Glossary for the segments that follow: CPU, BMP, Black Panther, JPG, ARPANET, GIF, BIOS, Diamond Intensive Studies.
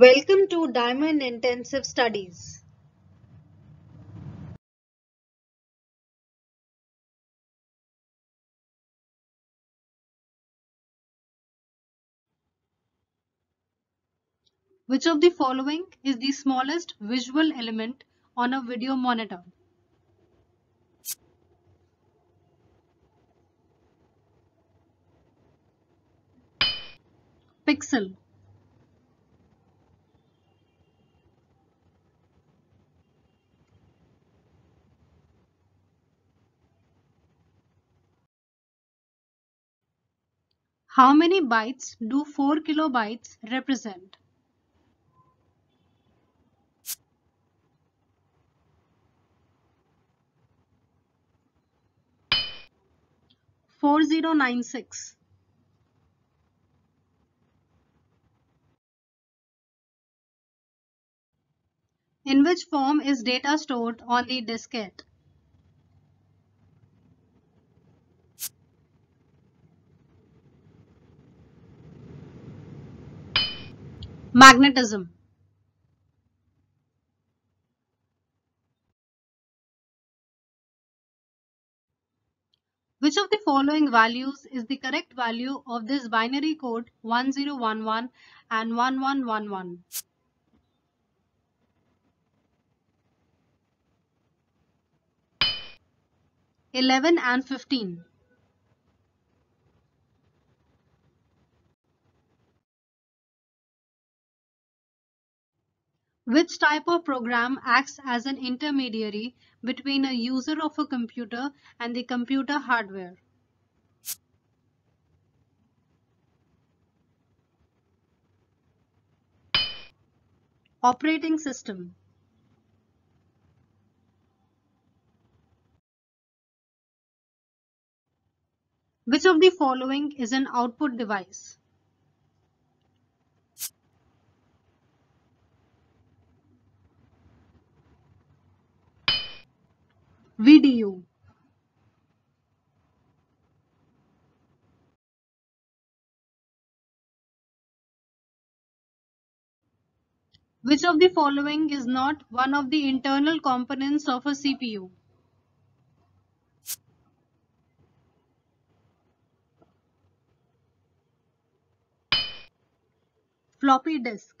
Welcome to Diamond Intensive Studies. Which of the following is the smallest visual element on a video monitor? Pixel. How many bytes do 4 kilobytes represent? 4096. In which form is data stored on the diskette? Magnetism. Which of the following values is the correct value of this binary code 1011 and 1111? 11 and 15. Which type of program acts as an intermediary between a user of a computer and the computer hardware? Operating system. Which of the following is an output device? Video. Which of the following is not one of the internal components of a CPU? Floppy disk.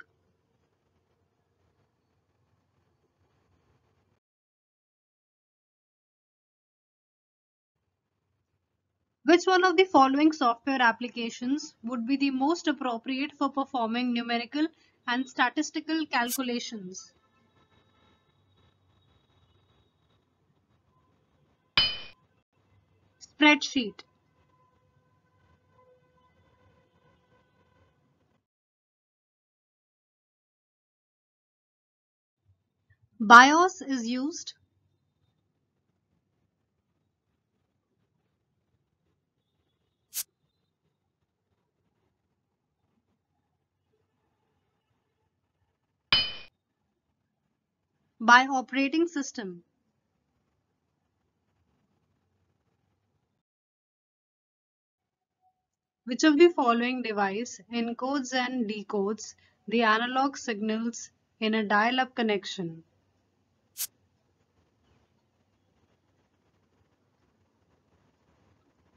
Which one of the following software applications would be the most appropriate for performing numerical and statistical calculations? Spreadsheet. BIOS is used by operating system. Which of the following device encodes and decodes the analog signals in a dial-up connection?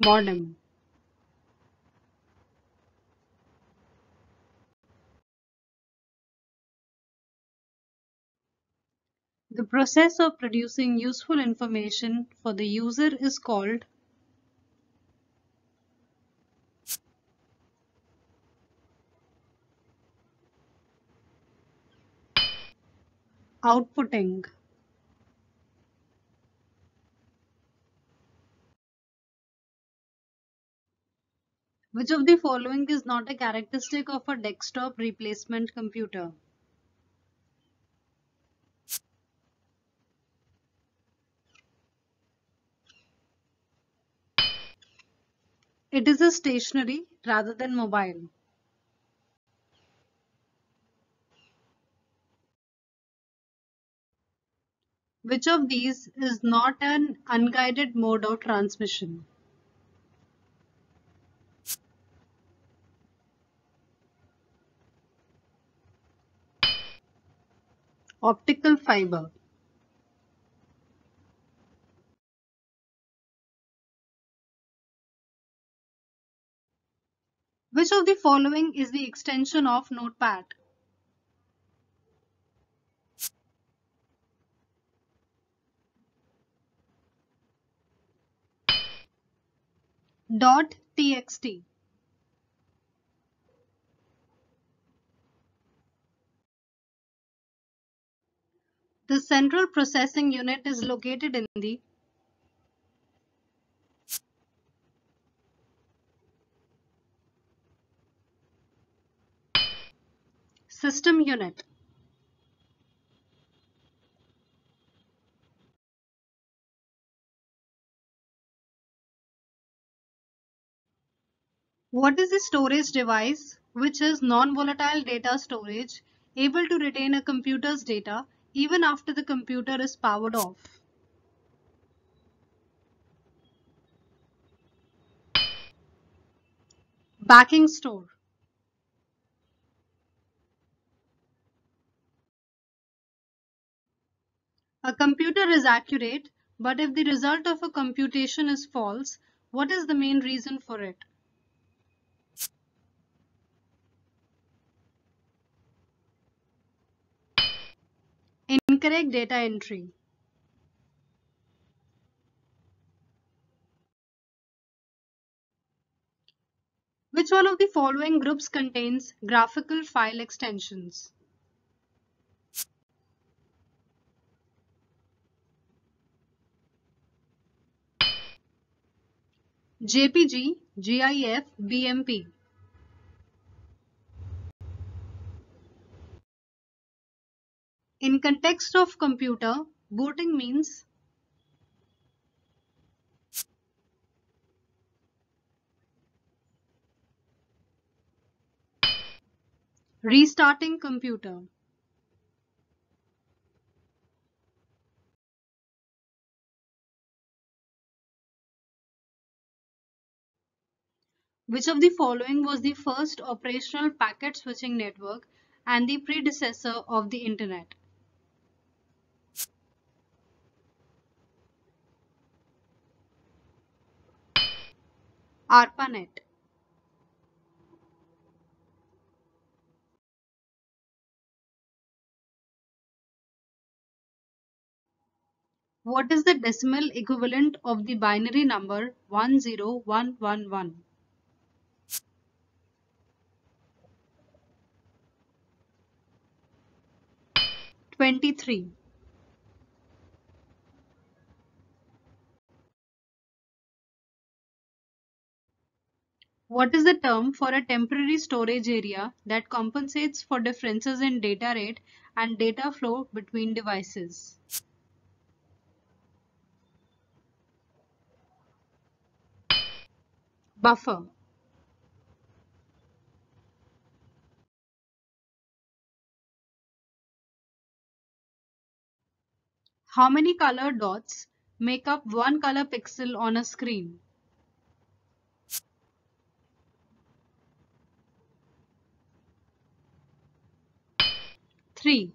Modem. The process of producing useful information for the user is called outputting. Which of the following is not a characteristic of a desktop replacement computer? It is a stationary rather than mobile. Which of these is not an unguided mode of transmission? Optical fiber. Which of the following is the extension of Notepad? .txt. The central processing unit is located in the system unit. What is the storage device which is non-volatile data storage, able to retain a computer's data even after the computer is powered off? Backing store. A computer is accurate, but if the result of a computation is false, what is the main reason for it? Incorrect data entry. Which one of the following groups contains graphical file extensions? JPG, GIF, BMP. In context of computer, booting means restarting computer. Which of the following was the first operational packet switching network and the predecessor of the Internet? ARPANET. What is the decimal equivalent of the binary number 10111? (23). What is the term for a temporary storage area that compensates for differences in data rate and data flow between devices? Buffer. How many color dots make up one color pixel on a screen? 3.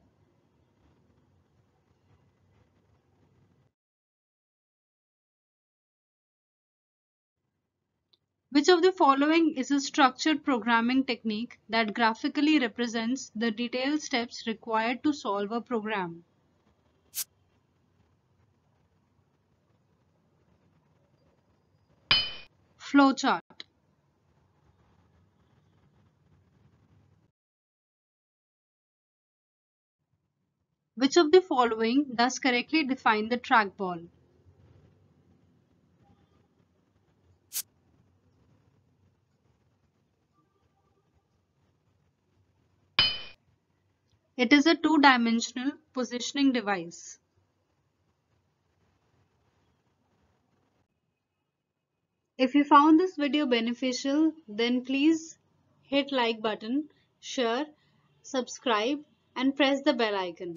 Which of the following is a structured programming technique that graphically represents the detailed steps required to solve a program? Flowchart. Which of the following does correctly define the trackball? It is a two-dimensional positioning device. If you found this video beneficial, then please hit like button, share, subscribe, and press the bell icon.